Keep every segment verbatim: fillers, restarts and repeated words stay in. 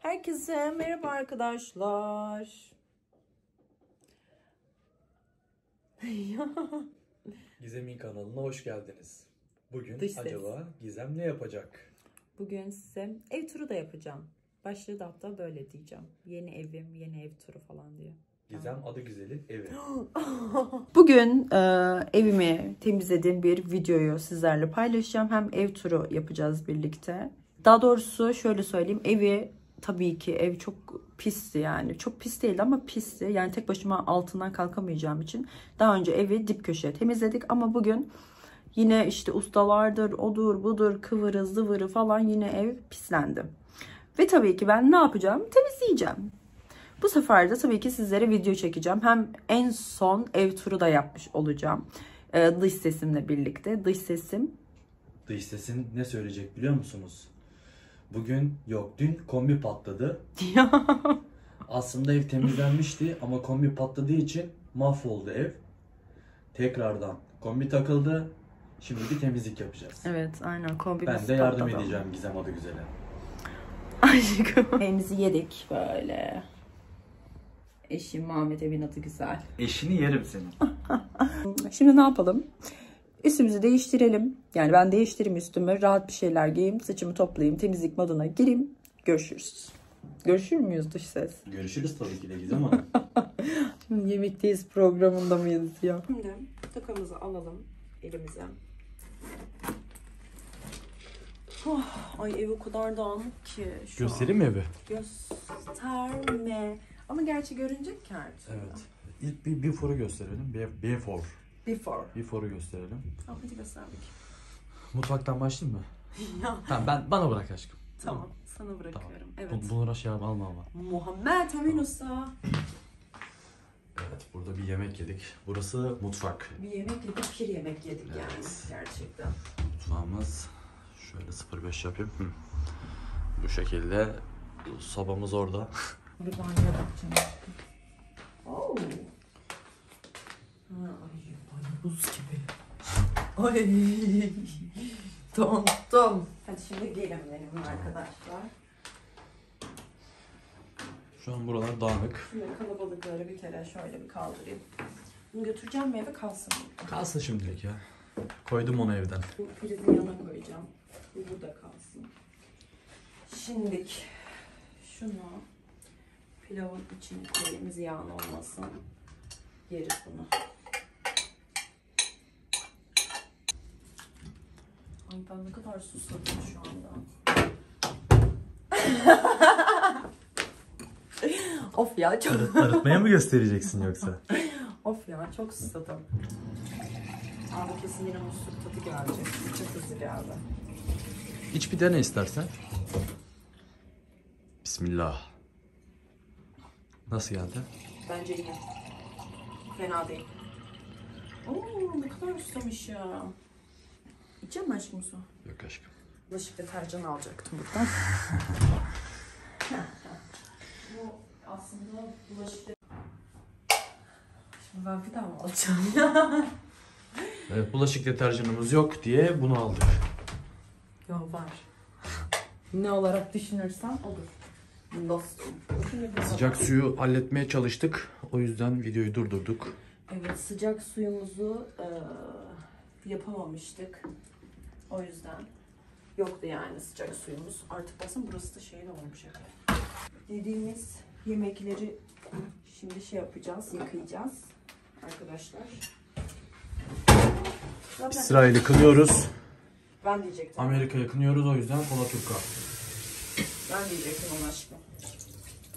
Herkese merhaba arkadaşlar. Gizem'in kanalına hoş geldiniz. Bugün Dış acaba ses. Gizem ne yapacak? Bugün size ev turu da yapacağım. Başlığı da hatta böyle diyeceğim. Yeni evim, yeni ev turu falan diye. Gizem adı güzeli evi. Bugün e, evimi temizlediğim bir videoyu sizlerle paylaşacağım. Hem ev turu yapacağız birlikte. Daha doğrusu şöyle söyleyeyim. Evi tabii ki ev çok pisti yani. Çok pis değildi ama pisti. Yani tek başıma altından kalkamayacağım için. Daha önce evi dip köşeye temizledik ama bugün yine işte ustalardır, odur, budur, kıvırı, zıvırı falan yine ev pislendi. Ve tabii ki ben ne yapacağım? Temizleyeceğim. Bu sefer de tabii ki sizlere video çekeceğim. Hem en son ev turu da yapmış olacağım. Ee, dış sesimle birlikte. Dış sesim. Dış sesin ne söyleyecek biliyor musunuz? Bugün yok dün kombi patladı. Aslında ev temizlenmişti ama kombi patladığı için mahvoldu ev. Tekrardan kombi takıldı. Şimdi bir temizlik yapacağız. Evet aynen kombi patladı. Ben de yardım patladı. edeceğim Gizem adı güzeli. Aşkım. Evimizi yedik böyle. Eşim Muhammed, evin adı güzel. Eşini yerim senin. Şimdi ne yapalım? Üstümüzü değiştirelim. Yani ben değiştireyim üstümü. Rahat bir şeyler giyeyim. Saçımı toplayayım. Temizlik moduna gireyim. Görüşürüz. Görüşür müyüz dış ses? Görüşürüz tabii ki de Gizem Hanım. Şimdi yemekteyiz programında mıyız ya? Şimdi takamızı alalım elimize. Oh, ay ev o kadar dağınık ki. Göstereyim mi evi? Gösterme. Ama gerçi görünecek ki artık. Evet. İlk bir before'u gösterelim. Before. Before. Before'u gösterelim. Tamam hadi gösterdik. Mutfaktan başlayayım mı? Tamam ben bana bırak aşkım. Tamam, tamam. Sana bırakıyorum. Tamam. Evet. Bunu uğraş yardım alma ama. Muhammed, Emin Usta. Evet burada bir yemek yedik. Burası mutfak. Bir yemek yedik, bir yemek yedik evet. Yani gerçekten. Mutfağımız şöyle sıfır beş yapayım. Hı. Bu şekilde sobamız orada. Bir banyo bakacağım. Oh. Ay, banyo buz gibi. Ay, dondum. Hadi şimdi gelin benim arkadaşlar. Şu an buralar dağınık. Şimdi kalabalıkları bir kere şöyle bir kaldırayım. Bunu götüreceğim mi eve kalsın? Kalsın şimdilik ya. Koydum onu evden. Bu prizin yanına koyacağım. Bu burada kalsın. Şimdilik şunu... Pilavın içine koyayım, ziyan olmasın. Yeriz bunu. Ay ben ne kadar susadım şu anda. Of ya çok... Arıtmaya mı göstereceksin yoksa? Of ya çok susadım. Abi kesin yine musluk tadı gelecek. Çok hızlı geldi. İç bir dene istersen. Bismillah. Nasıl geldi? Bence iyi. Fena değil. Oo ne kadar ustamış ya. İçeceğim mi aşkım su? Yok aşkım. Bulaşık deterjanı alacaktım buradan. Bu aslında bulaşık de... Şimdi ben bir daha mı alacağım ya? Evet bulaşık deterjanımız yok diye bunu aldık. Yok var. Ne olarak düşünürsen olur. Dostum. Sıcak suyu halletmeye çalıştık. O yüzden videoyu durdurduk. Evet sıcak suyumuzu e, yapamamıştık. O yüzden yoktu yani sıcak suyumuz. Artık basın burası da şeyin olmuş. Dediğimiz yemekleri şimdi şey yapacağız, yıkayacağız arkadaşlar. Zaten... İsrail'i kınıyoruz. Ben diyecektim. Amerika'yı kınıyoruz o yüzden Pola Türk'a. Ben diyecektim ona aşkım.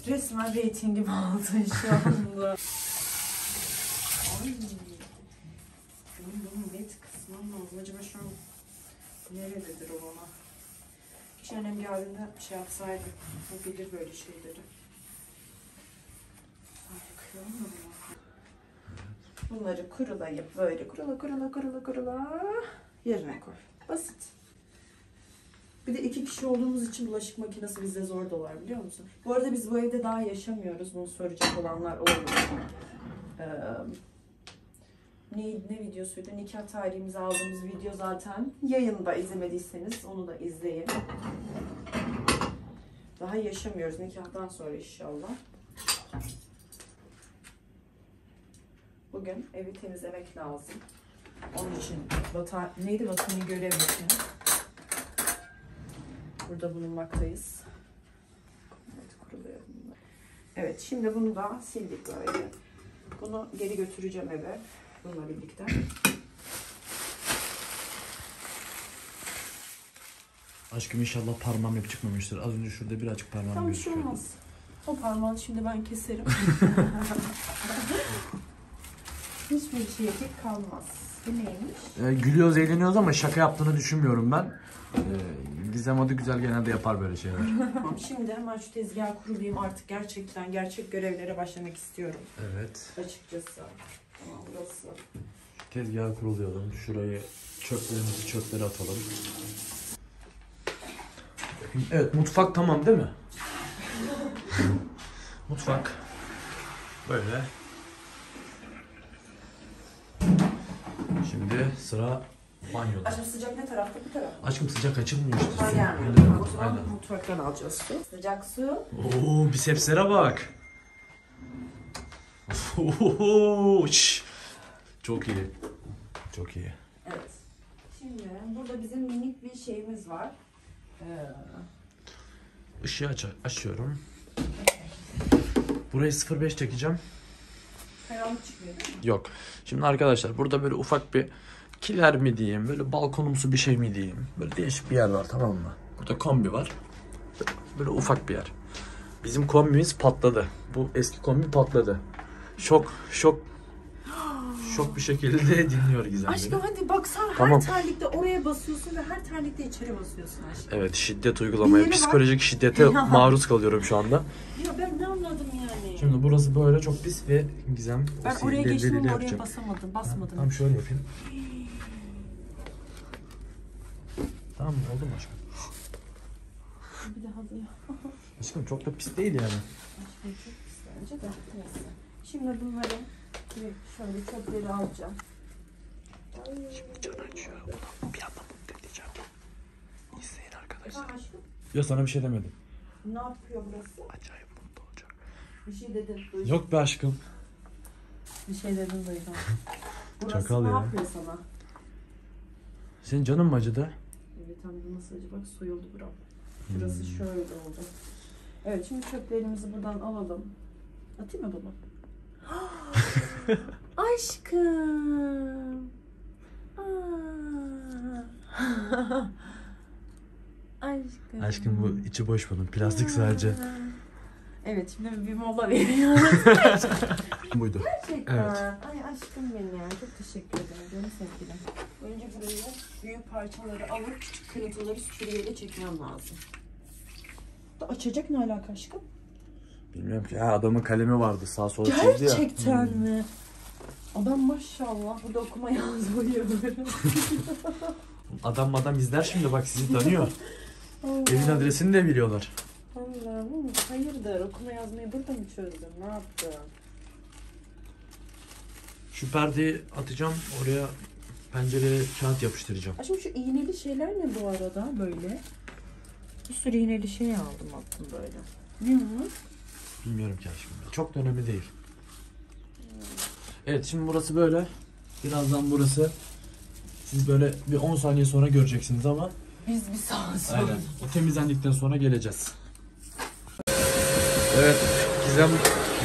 Resmen reytingimi aldın şu anda. Ay. Bunun bunun net kısmam lazım. Acaba şu an nerededir o bana? Hiç annem geldiğinde şey yapsaydım. O bilir böyle şeyleri. Yıkıyorum mu bunu? Bunları kurulayıp böyle kurula kurula kurula kurula yerine koy. Basit. Bir de iki kişi olduğumuz için bulaşık makinesi bize zor dolar biliyor musun? Bu arada biz bu evde daha yaşamıyoruz. Bunu soracak olanlar olur. Ee, ne, ne videosuydu? Nikah tarihimizi aldığımız video zaten. Yayında izlemediyseniz onu da izleyin. daha yaşamıyoruz nikahtan sonra inşallah. Bugün evi temizlemek lazım. Onun için vatan, neydi vatanı görev için burada bulunmaktayız. Evet, şimdi bunu da sildik böyle. Bunu geri götüreceğim eve bununla birlikte. Aşkım inşallah parmağım hep çıkmamıştır. Az önce şurada birazcık parmağım tamam, gözüküyordu. Tamam, bir şey olmaz. O parmağını şimdi ben keserim. Hiçbir şey yapıp kalmaz. Neymiş? Ee, gülüyoruz, eğleniyoruz ama şaka yaptığını düşünmüyorum ben. Ee, Gizem adı güzel genelde yapar böyle şeyler. Şimdi hemen şu tezgahı kurulayım. Artık gerçekten gerçek görevlere başlamak istiyorum. Evet. Açıkçası. Tamam, burası. Şu tezgahı kurulayalım. Şurayı çöplerimizi çöplere atalım. Evet, mutfak tamam değil mi? Mutfak böyle. Şimdi sıra banyoda. Aşkım sıcak ne tarafta? Bu taraf. Aşkım sıcak açılmıyor işte. Aynen. Yani. O zaman aynen. Mutfaktan alacağız su. Sıcak su. Oo, bisepslere bak. Oo, şş. Çok iyi. Çok iyi. Evet. Şimdi burada bizim minik bir şeyimiz var. Işığı aç açıyorum. Burayı sıfır beş çekeceğim. Karanlık çıkmıyor değil mi? Yok. Şimdi arkadaşlar burada böyle ufak bir kiler mi diyeyim, böyle balkonumsu bir şey mi diyeyim. Böyle değişik bir yer var, tamam mı? Burada kombi var. Böyle ufak bir yer. Bizim kombimiz patladı. Bu eski kombi patladı. Şok, şok. Çok bir şekilde dinliyor Gizem. Aşkım hadi baksana, tamam. Her terlikte oraya basıyorsun ve her terlikte içeri basıyorsun aşkım. Evet, şiddet uygulamaya, psikolojik var. Şiddete maruz kalıyorum şu anda. Ya ben ne anladım yani. Şimdi burası böyle çok pis ve Gizem... Ben oraya geçtim ama oraya basamadım, basmadım. Tamam şöyle yapayım. Tamam mı? Oldu mu aşkım? Bir daha diyor. Aşkım çok da pis değil yani. Aşkım çok pis bence de. Neyse. Şimdi bunları... Şöyle çöpleri alacağım. Şimdi can açıyor. Bir anda mutlu edeceğim. İzleyin arkadaşlar. Ya sana bir şey demedim. Ne yapıyor burası? Acayip mutlu olacak. Bir şey dedim duydum. Yok be aşkım. Bir şey dedim duydum. Burası çakal ne ya. Yapıyor sana? Senin canın mı acıdı? Evet abi, nasıl acı bak, soyuldu buram. Şurası hmm. şöyle oldu. Evet şimdi çöplerimizi buradan alalım. Atayım mı bunu? Aşkım. Aşkım. Aşkım bu içi boş bunun. Plastik sadece. Evet şimdi bir mola veriyoruz. Buydu. Gerçekten. Evet. Ay aşkım benim ya. Çok teşekkür ederim. Canım sevgilim. Önce burayı büyük parçaları alıp küçük kırıntıları süpürgeyle çekmem lazım. Açacak ne alaka aşkım? Bilmiyorum ki. Ya adamın kalemi vardı. Sağ sola çizdi ya. Gerçekten hmm. mi? Adam maşallah burada okuma yazma böyle. Adam adam izler şimdi bak, sizi tanıyor. Evin adresini de biliyorlar. Allah'ım hayırdır, okuma yazmayı burada mı çözdün? Ne yaptın? Şu perdeyi atacağım, oraya pencereye kağıt yapıştıracağım. Aşkım şu iğneli şeyler ne bu arada böyle? Bir sürü iğneli şey aldım attım böyle. Ne bu? Bilmiyorum ki aşkım. Çok da önemli değil. Evet şimdi burası böyle. Birazdan burası. Siz böyle bir on saniye sonra göreceksiniz ama. Biz bir saat sonra. Aynen. O temizlendikten sonra geleceğiz. Evet. Gizem,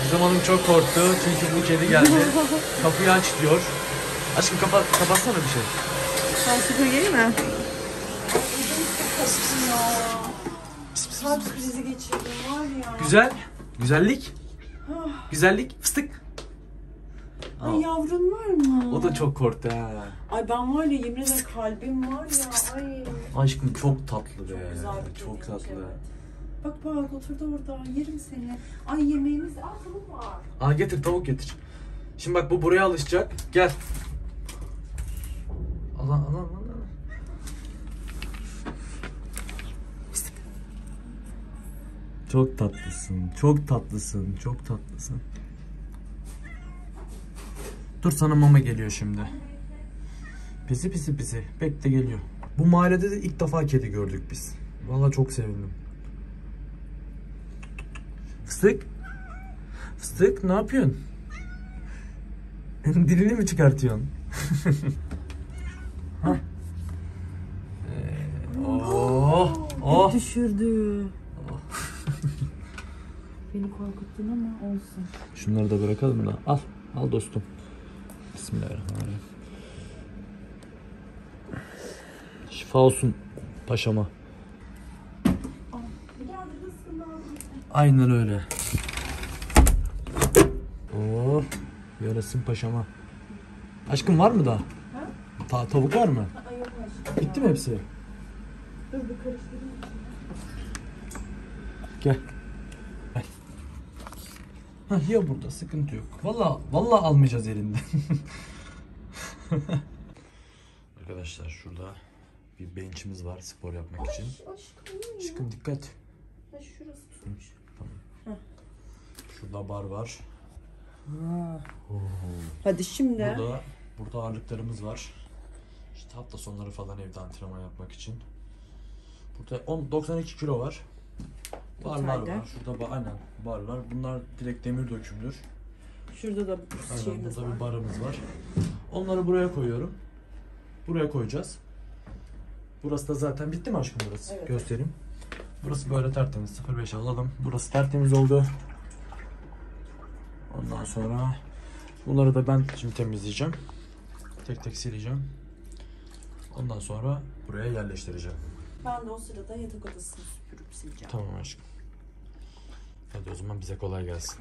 Gizem Hanım çok korktu. Çünkü bu kedi geldi. Kapıyı aç diyor. Aşkım kapa, kapatsana bir şey. Sen süpürgeyi mi? Kalp krizi geçirdim var ya. Güzel. Güzellik. Güzellik. Fıstık. Ay yavrun var mı? O da çok korktu ha. Ay ben var ya yemin ederim kalbim var ya. Ay. Aşkım çok tatlı be. Çok, çok tatlı. Evet. Bak bak oturdu orada. Yerim seni. Ay yemeğimiz. Aa tavuk var. Aa getir tavuk getir. Şimdi bak bu buraya alışacak. Gel. Allah Allah Allah. Çok tatlısın. Çok tatlısın. Çok tatlısın. Dur sana mama geliyor şimdi. Pisi pisi pisi. Bekle geliyor. Bu mahallede de ilk defa kedi gördük biz. Vallahi çok sevindim. Fıstık. Fıstık ne yapıyorsun? Dilini mi çıkartıyorsun? Hah. Ee, oh, oh. Düşürdü. Oh. Beni korkuttun ama olsun. Şunları da bırakalım da. Al, al dostum. Bismillahirrahmanirrahim. Şifa olsun paşama. Aynen öyle. Oh, yarasın paşama. Aşkım var mı daha? Ta tavuk var mı? Bitti mi hepsi? Dur bir karıştırayım. Gel. Gel. Hah, ya burada sıkıntı yok. Vallahi vallahi almayacağız elinden. Arkadaşlar şurada bir bençimiz var spor yapmak Ay, için. Aşkım, aşkım dikkat. Şurası tutmuş. Tamam. Heh. Şurada bar var. Oh. Hadi şimdi. Burada, burada ağırlıklarımız var. İşte hafta sonları falan evde antrenman yapmak için. Burada on, doksan iki kilo var. Barlar var. Şurada ba aynen barlar. Bunlar direkt demir dökümdür. Şurada da bir şeyimiz var. Burada bir barımız var. Onları buraya koyuyorum. Buraya koyacağız. Burası da zaten bitti mi aşkım burası? Evet. Göstereyim. Burası böyle tertemiz. sıfır beş alalım. Burası tertemiz oldu. Ondan sonra bunları da ben şimdi temizleyeceğim. Tek tek sileceğim. Ondan sonra buraya yerleştireceğim. Ben de o sırada yatak odasını süpürüp sileceğim. Tamam aşkım. Hadi o zaman bize kolay gelsin.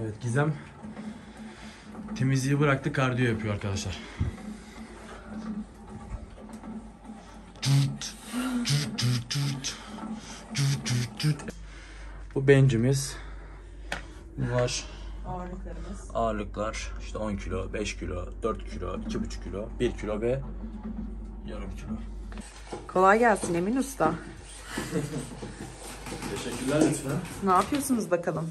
Evet, Gizem temizliği bıraktı, kardiyo yapıyor arkadaşlar. Bu bencimiz. Bunlar ağırlıklarımız. Ağırlıklar işte on kilo, beş kilo, dört kilo, iki buçuk kilo, bir kilo ve yarım kilo. Kolay gelsin Emin Usta. Teşekkürler lütfen. Ne yapıyorsunuz bakalım?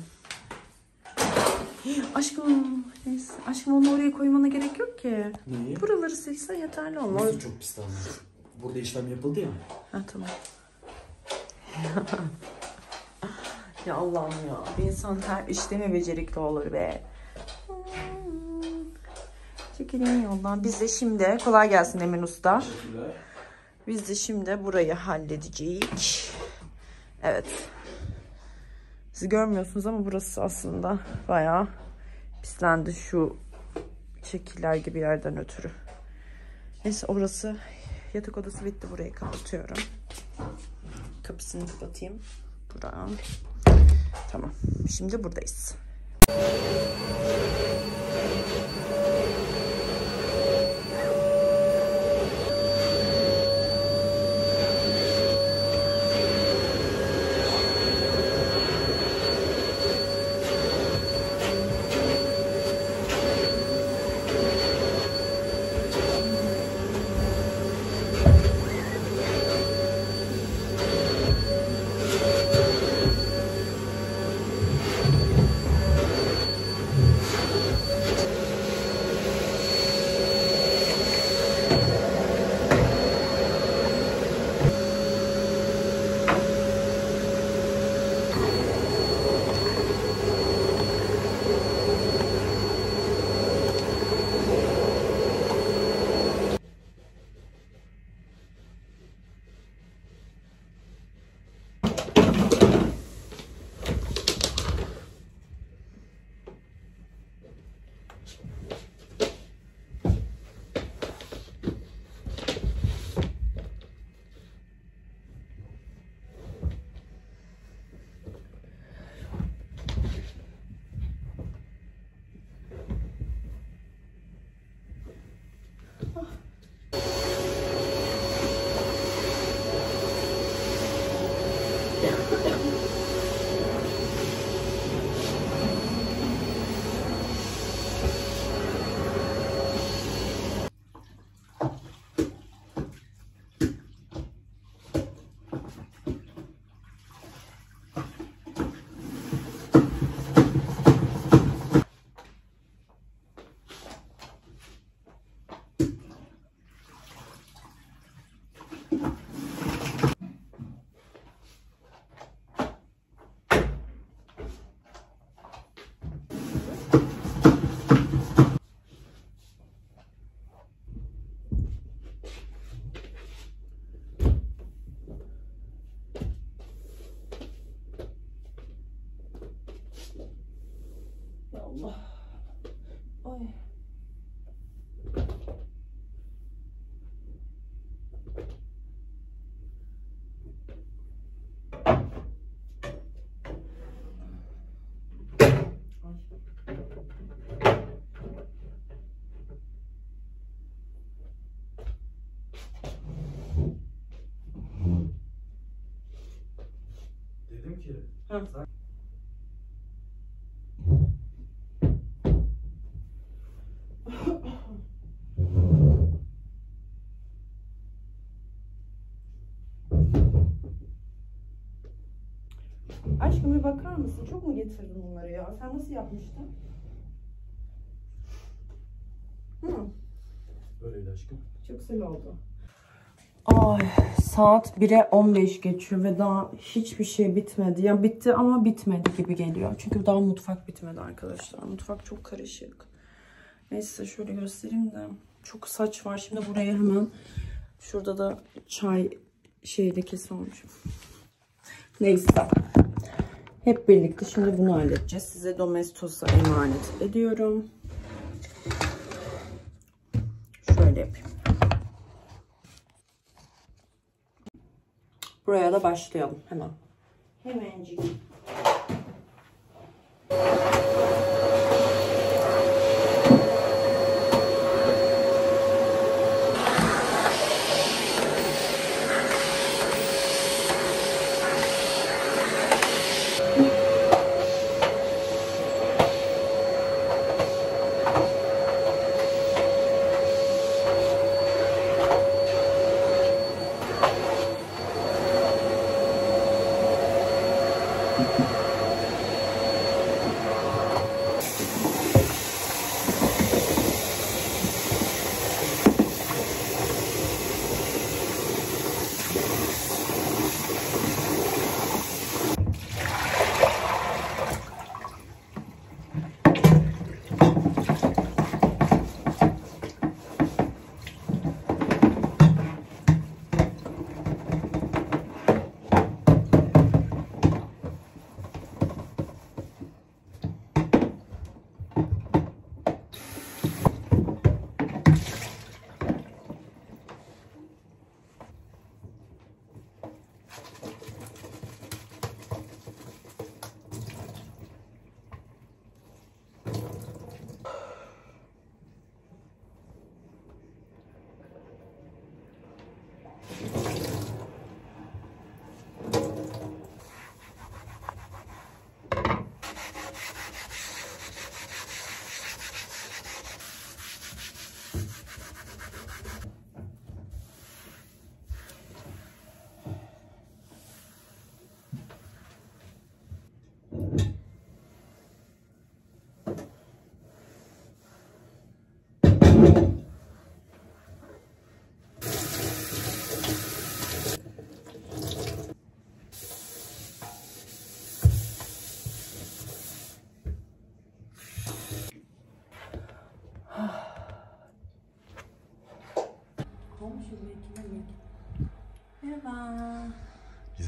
Aşkım, neyse. Aşkım onu oraya koymana gerek yok ki. Niye? Buraları silsen yeterli olmaz. Burası çok pis lazım. Burada işlem yapıldı ya. Ha tamam. Ya Allah'ım ya. Bir insan her işte mi becerikli olur be? Çekilin yoldan. Biz de şimdi kolay gelsin Emin Usta. Biz de şimdi burayı halledeceğiz. Evet. Siz görmüyorsunuz ama burası aslında bayağı pislendi şu şekiller gibi yerden ötürü. Neyse orası yatak odası bitti. Burayı kapatıyorum. Kapısını kapatayım. Buradan. Tamam. Şimdi buradayız. Allah. Ay. Dedim ki ha. Aşkım bir bakar mısın? Çok mu getirdin bunları ya? Sen nasıl yapmıştın? Hı. Böyleydi aşkım. Çok güzel oldu. Ay, saat bire on beş geçiyor ve daha hiçbir şey bitmedi. Ya bitti ama bitmedi gibi geliyor. Çünkü daha mutfak bitmedi arkadaşlar. Mutfak çok karışık. Neyse şöyle göstereyim de. Çok saç var. Şimdi buraya hemen şurada da çay şey lekesi olmuş. Neyse. Hep birlikte şimdi bunu halledeceğiz. Size Domestos'a emanet ediyorum. Şöyle yapayım. Buraya da başlayalım hemen. Hemencik.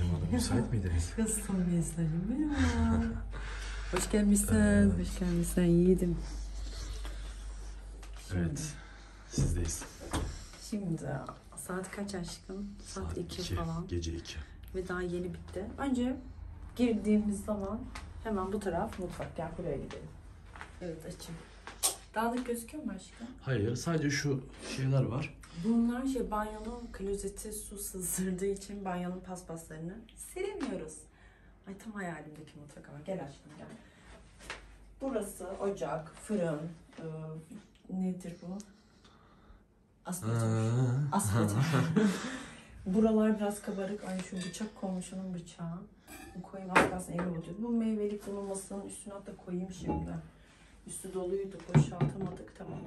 Bizim adam müsait miydiniz? Kızım mesajım merhaba. Hoş gelmişsin, evet. Hoş gelmişsin yiğidim. Evet, sizdeyiz. Şimdi saat kaç aşkım? Saat, saat iki, iki falan. Gece iki. Ve daha yeni bitti. Önce girdiğimiz zaman hemen bu taraf mutfak. Gel buraya gidelim. Evet açayım. Dağınık gözüküyor mu aşkım? Hayır, sadece şu şeyler var. Bunlar şey, banyonun klozeti su sızdırdığı için banyonun paspaslarını silemiyoruz. Ay tam hayalimdeki mutfak ama. Gel aşkım gel. Burası ocak, fırın, e, nedir bu? Aspiratör. Aspiratör. Buralar biraz kabarık. Ay şu bıçak komşunun bıçağı. Bu koyun arkasına evi oluyor. Bu meyvelik bunu masanın üstüne hatta koyayım şimdi. Üstü doluydu, boşaltamadık. Tamam.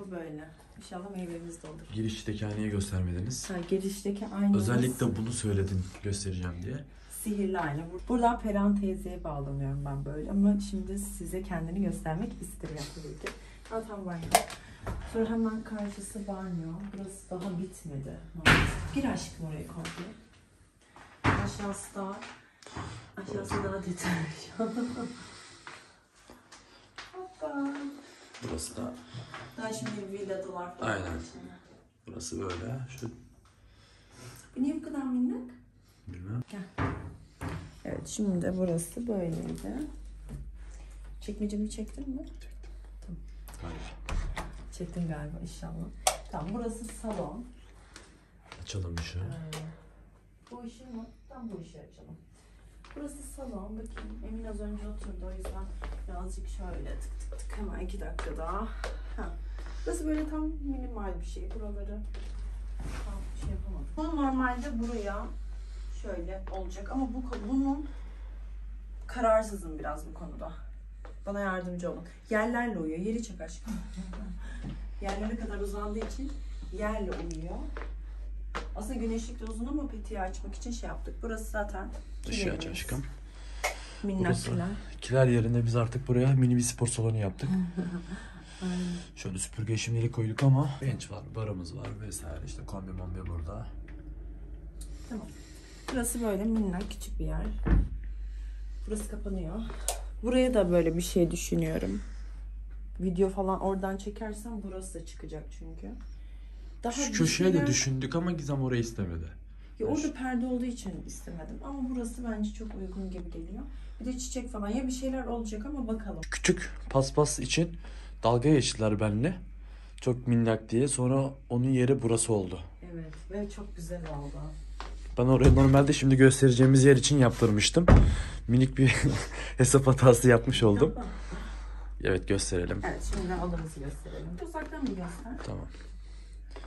Bu böyle. İnşallah meyvemiz de olur. Giriş tekhaneye göstermediniz. Ha, giriş tekhaneye aynı. Özellikle bunu söyledin, göstereceğim diye. Sihirli ayna. Buradan Perihan teyzeye bağlanıyorum ben böyle. Ama şimdi size kendini göstermek istiyorum. Ha, tam banyo. Sonra hemen karşısı banyo. Burası daha bitmedi. Gir aşkım oraya komple. Aşağısı da, aşağısı daha detaylı. Burası da. Daha şimdi villadı var. Aynen. Burası böyle. Şu. Bu niye bu kadar minnak? Bilmem. Evet, şimdi de burası böyleydi. Çekmecemi çektin mi? Çektim. Tamam. Galiba. Çektim galiba inşallah. Tamam, burası salon. Açalım bir şey. Bu işi mi? Tam bu işi açalım. Burası salon. Bakayım. Emin az önce oturdu. O yüzden birazcık şöyle tık tık tık. Hemen iki dakika daha. Ha. Burası böyle tam minimal bir şey. Buraları tam bir şey yapamadım. Bu normalde buraya şöyle olacak. Ama bu bunun kararsızım biraz bu konuda. Bana yardımcı olun. Yerlerle uyuyor. Yeri çek aşkım. Yerlere kadar uzandığı için yerle uyuyor. Aslında güneşlik de uzun ama petiği açmak için şey yaptık. Burası zaten dışı aç aşkım. Minnaklar. Kiler yerine biz artık buraya mini bir spor salonu yaptık. Şöyle süpürge şimdilik koyduk ama bench var, barımız var vesaire. İşte kombi mombi burada. Tamam. Burası böyle minnak küçük bir yer. Burası kapanıyor. Buraya da böyle bir şey düşünüyorum. Video falan oradan çekersem burası da çıkacak çünkü. Daha şu köşeye de düşündük ama Gizem orayı istemedi. Ya orada şu perde olduğu için istemedim ama burası bence çok uygun gibi geliyor. Bir de çiçek falan ya bir şeyler olacak ama bakalım. Küçük paspas için dalga geçtiler benimle. Çok minnak diye. Sonra onun yeri burası oldu. Evet ve çok güzel oldu. Ben orayı normalde şimdi göstereceğimiz yer için yaptırmıştım. Minik bir hesap hatası yapmış oldum. Evet gösterelim. Evet şimdi odamızı gösterelim. Uzaktan bir göster. Tamam.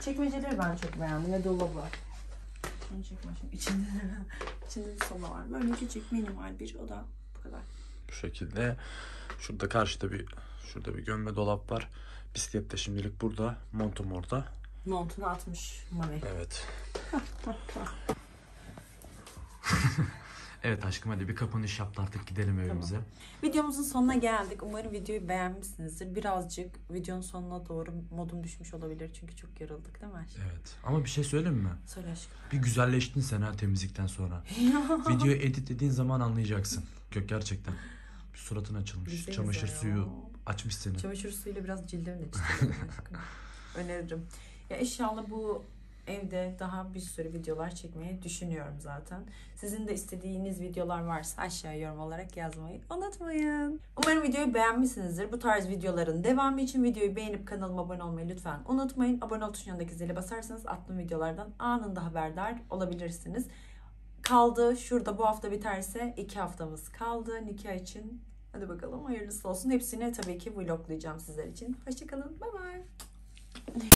Çekmeceleri ben çok beğendim ve dolabı var. Şunu çekmeceğim. İçinde, içinde bir sola var. Böyle küçük minimal bir oda. Bu kadar. Bu şekilde. Şurada karşıda bir şurada bir gömme dolap var. Bisiklet de şimdilik burada. Montum orada. Montunu atmış Mami. Evet. Evet aşkım hadi bir kapanış yaptı artık gidelim evimize. Tamam. Videomuzun sonuna geldik. Umarım videoyu beğenmişsinizdir. Birazcık videonun sonuna doğru modum düşmüş olabilir. Çünkü çok yarıldık değil mi aşkım? Evet. Ama bir şey söyleyeyim mi? Söyle aşkım. Bir güzelleştin sen ha temizlikten sonra. Videoyu editlediğin zaman anlayacaksın. Gök gerçekten. Bir suratın açılmış. Güzel çamaşır ya. Suyu açmış seni. Çamaşır suyuyla biraz cildimle çizdim aşkım. Öneririm. Ya inşallah bu evde daha bir sürü videolar çekmeyi düşünüyorum zaten. Sizin de istediğiniz videolar varsa aşağıya yorum olarak yazmayı unutmayın. Umarım videoyu beğenmişsinizdir. Bu tarz videoların devamı için videoyu beğenip kanalıma abone olmayı lütfen unutmayın. Abone ol tuşundaki zile basarsanız attığım videolardan anında haberdar olabilirsiniz. Kaldı şurada bu hafta biterse iki haftamız kaldı nikah için. Hadi bakalım hayırlısı olsun. Hepsini tabii ki vloglayacağım sizler için. Hoşçakalın. Bye bye.